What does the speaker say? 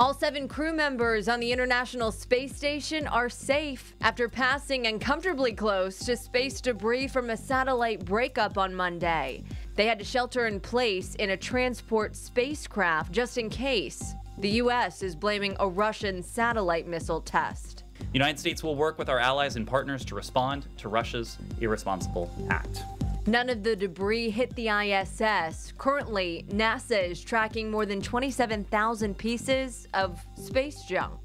All 7 crew members on the International Space Station are safe after passing uncomfortably close to space debris from a satellite breakup on Monday. They had to shelter in place in a transport spacecraft just in case. The U.S. is blaming a Russian satellite missile test. The United States will work with our allies and partners to respond to Russia's irresponsible act. None of the debris hit the ISS. Currently, NASA is tracking more than 27,000 pieces of space junk.